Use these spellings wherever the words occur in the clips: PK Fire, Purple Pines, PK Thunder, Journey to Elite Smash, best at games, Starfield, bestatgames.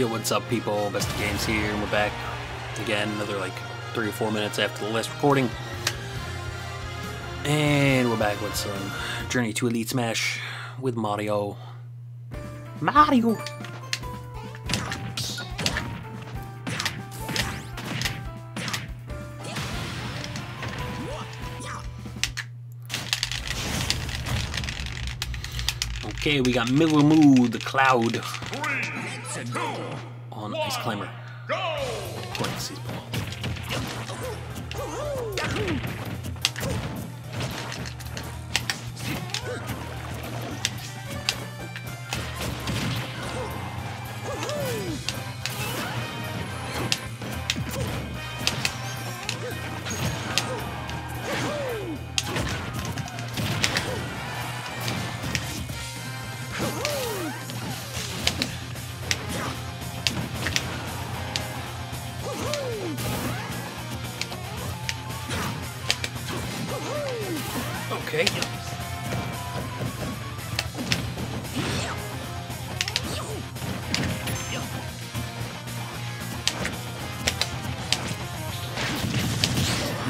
Yo, what's up, people? Best of Games here, and we're back again. Another like 3 or 4 minutes after the last recording, and we're back with some Journey to Elite Smash with Mario. Okay, we got Millamoo the Cloud. On Ice Climber. Let's okay.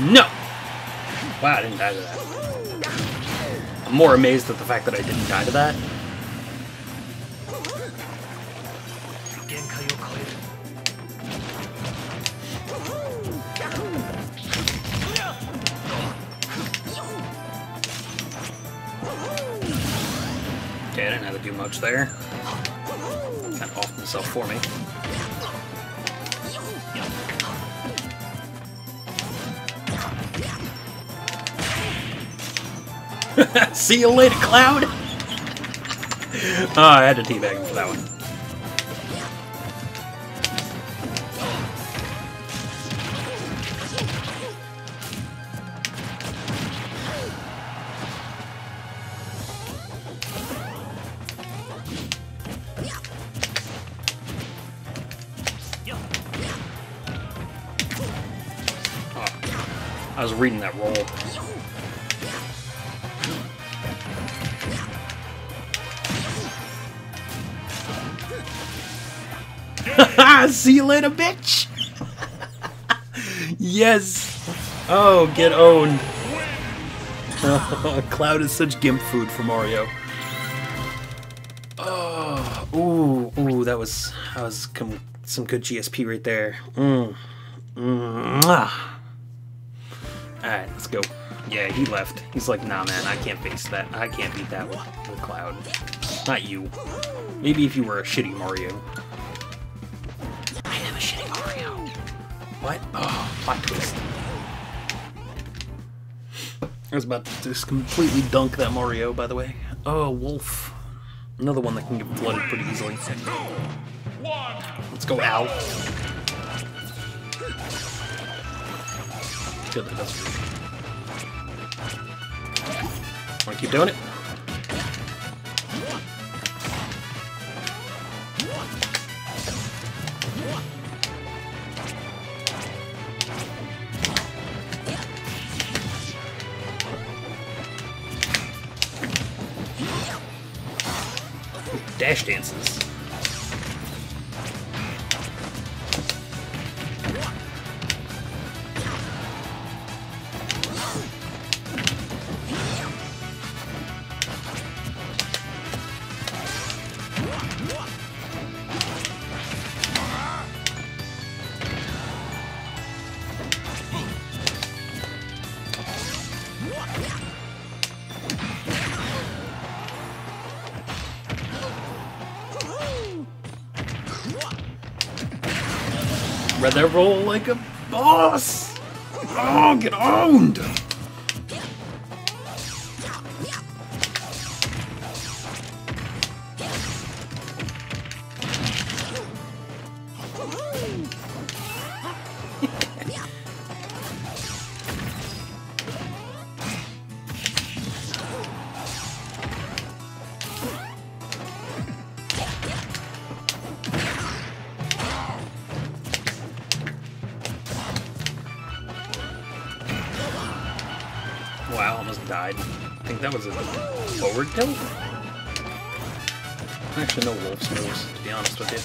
No! Wow, I didn't die to that. I'm more amazed at the fact that I didn't die to that. I didn't have to do much there. Kind of offed himself for me. See you later, Cloud! Oh, I had to teabag him for that one. I was reading that roll. See you later, bitch! Yes! Oh, get owned. Cloud is such gimp food for Mario. Oh, ooh, that was some good GSP right there. Alright, let's go. Yeah, he left. He's like, nah, man, I can't face that. I can't beat that with Cloud. Not you. Maybe if you were a shitty Mario. I am a shitty Mario. What? Oh, plot twist. I was about to just completely dunk that Mario, by the way. Oh, Wolf. Another one that can get flooded pretty easily. Let's go, Al. Good, that doesn't work. Wanna keep doing it? Dash dances. Rather roll like a boss. Oh, get owned. Wow, almost died. I think that was a forward tilt? I actually know Wolf's moves, to be honest with you.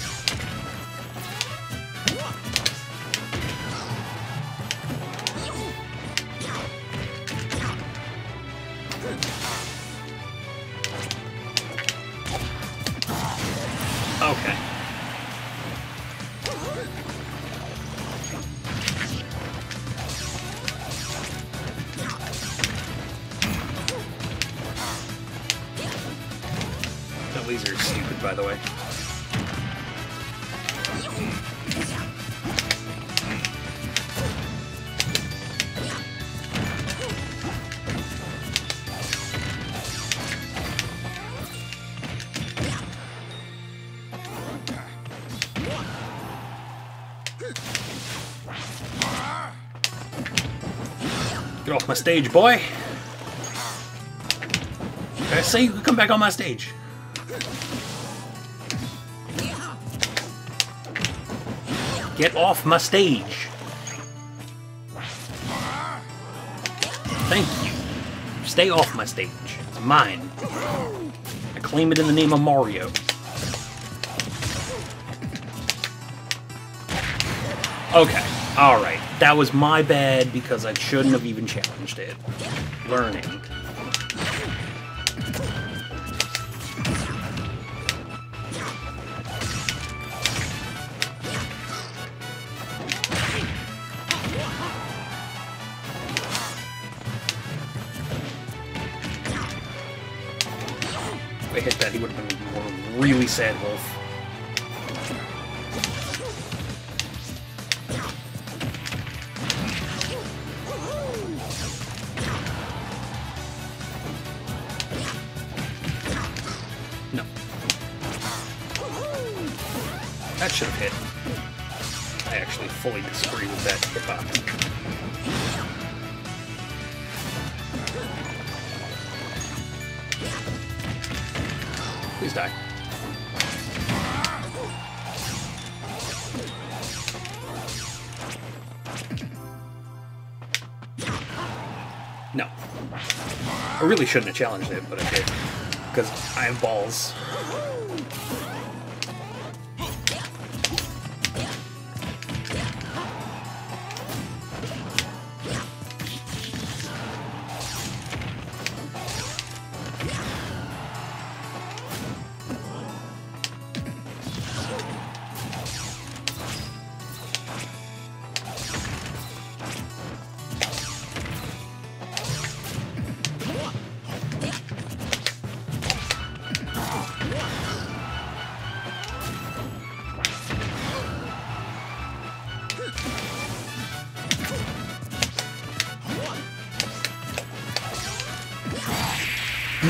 Okay. That laser is stupid, by the way. Get off my stage, boy! I say you can come back on my stage. Get off my stage! Thank you. Stay off my stage. It's mine. I claim it in the name of Mario. Okay. Alright, that was my bad because I shouldn't have even challenged it. Learning. If I hit that, he would have been a really sad wolf. That should have hit. I actually fully disagree with that hip-hop. Please die. No. I really shouldn't have challenged it, but I did. Because I have balls.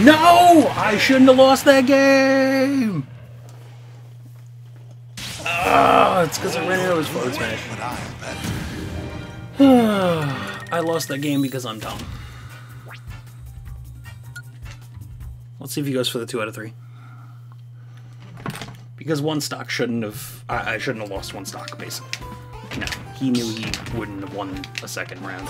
No! I shouldn't have lost that game! Ah, it's because I ran out of Forward Smash. I lost that game because I'm dumb. Let's see if he goes for the 2 out of 3. Because one stock shouldn't have... I shouldn't have lost one stock, basically. No, he knew he wouldn't have won a second round.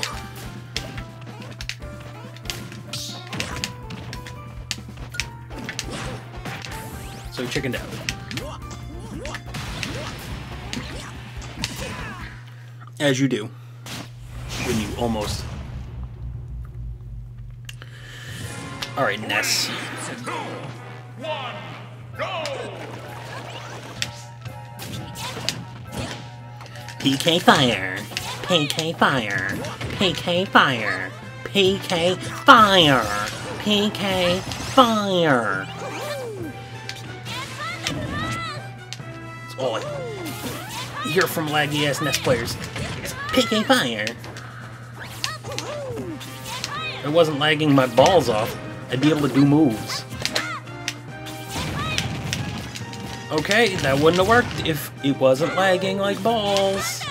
So he chickened out. As you do. When you almost... Alright, Ness. 3, 2, 1, go! PK Fire! PK Fire! PK Fire! PK Fire! PK Fire! All I hear from laggy ass Ness players is PK Fire. If I wasn't lagging my balls off, I'd be able to do moves. Okay, that wouldn't have worked if it wasn't lagging like balls.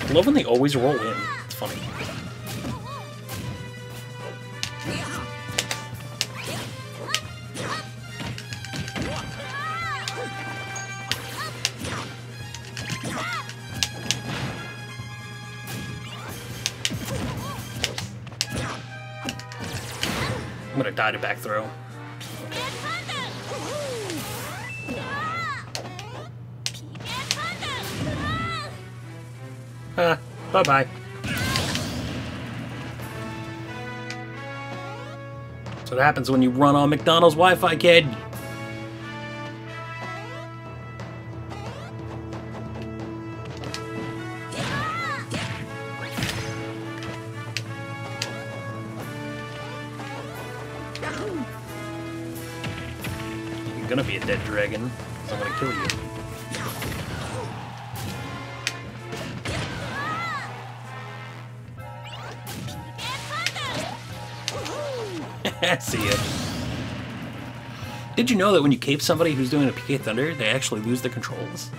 I love when they always roll in. It's funny. I'm gonna die to back throw. Bye-bye. So what happens when you run on McDonald's Wi-Fi, kid! You're gonna be a dead dragon, so I'm gonna kill you. See ya. Did you know that when you cape somebody who's doing a PK Thunder, they actually lose their controls?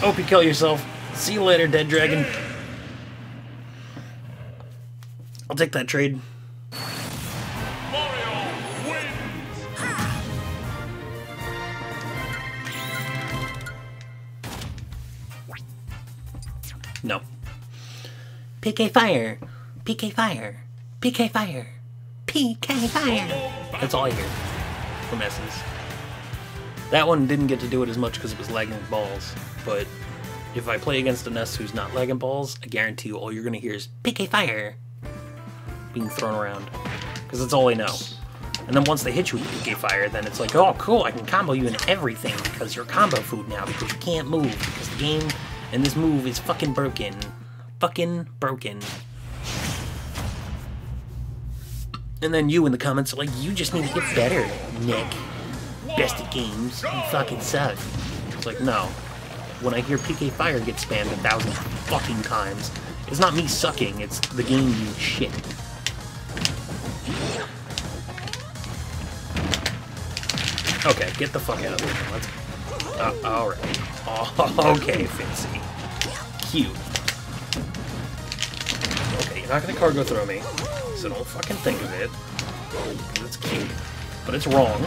Hope you kill yourself. See you later, dead dragon. I'll take that trade. Mario wins. No. PK fire. PK fire. PK fire. PK fire. That's all I hear from S's. That one didn't get to do it as much because it was lagging balls, but if I play against a Ness who's not lagging balls, I guarantee you all you're going to hear is PK Fire being thrown around. Because that's all they know. And then once they hit you with PK Fire, then it's like, oh cool, I can combo you in everything because you're combo food now, because you can't move, because the game and this move is fucking broken. Fucking broken. And then you in the comments are like, you just need to get better, Nick. Best at games, you fucking suck. It's like, no. When I hear PK Fire get spammed 1,000 fucking times, it's not me sucking, it's the game, you shit. Okay, get the fuck out of here. Let's... alright. Oh, okay, fancy. Cute. Okay, you're not gonna cargo throw me, so don't fucking think of it. Because it's cute. But it's wrong.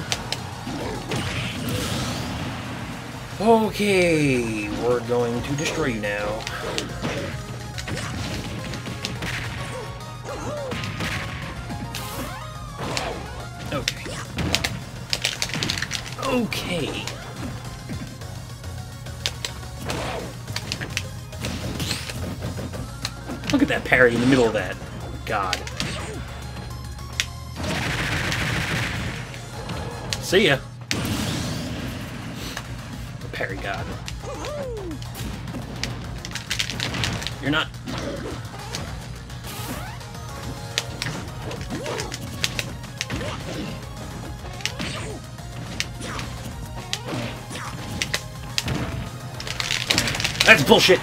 Okay, we're going to destroy you now. Okay. Okay. Look at that parry in the middle of that. God. See ya. Parry God. You're not. That's bullshit.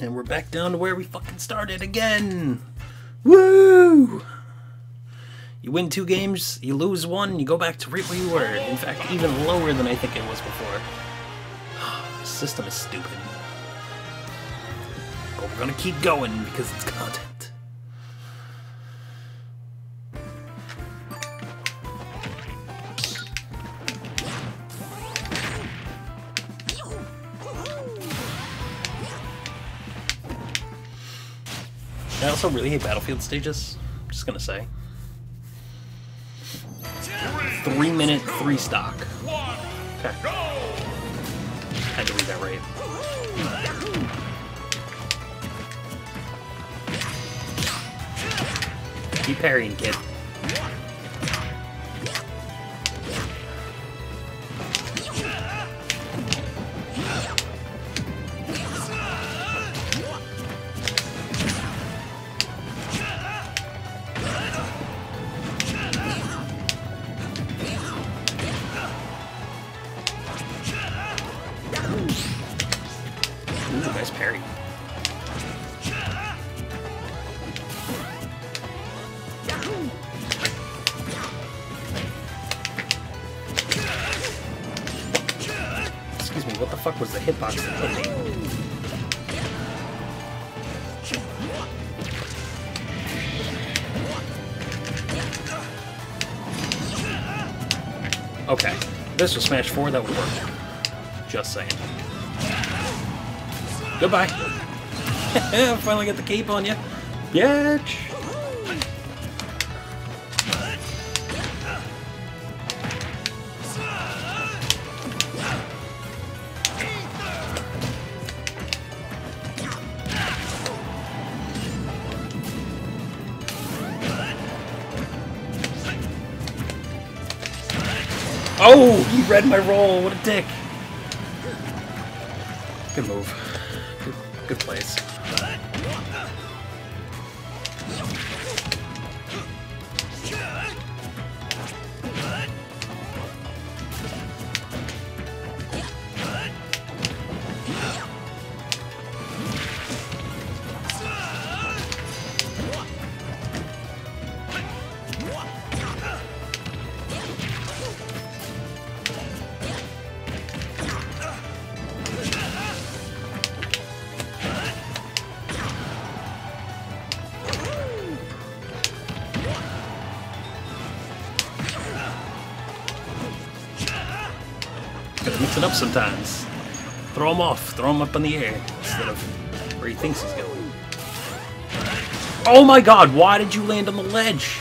And we're back down to where we fucking started again! Woo! You win 2 games, you lose 1, you go back to right where you were. In fact, even lower than I think it was before. This system is stupid. But we're gonna keep going because it's content. I also really hate Battlefield stages, I'm just gonna say. 3 minute, 3 stock. Okay. Had to read that right. Keep parrying, kid. fuck was the hitbox that hit me? Okay, this was Smash 4, that would work. Just saying. Goodbye. Finally got the cape on you. Yeah. Oh, he read my roll. What a dick. Good move. Good place. Mix it up sometimes. Throw him off. Throw him up in the air instead of where he thinks he's going. Oh my god, why did you land on the ledge?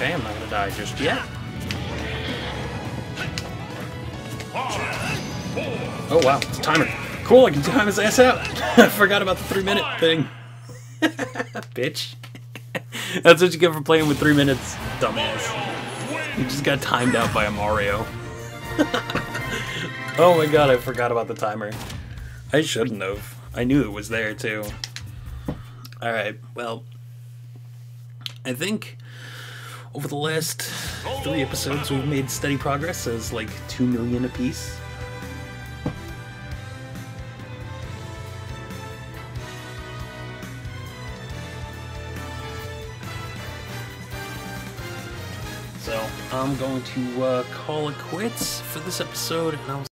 Okay, I'm not gonna die just yet. Oh wow, it's a timer. Cool, I can time his ass out. I forgot about the 3-minute thing. Bitch. That's what you get for playing with 3 minutes, dumbass. You just got timed out by a Mario. Oh my god, I forgot about the timer. I shouldn't have. I knew it was there too. Alright, well, I think over the last 3 episodes, we've made steady progress. So it's like 2 million apiece. So I'm going to call it quits for this episode, and I'll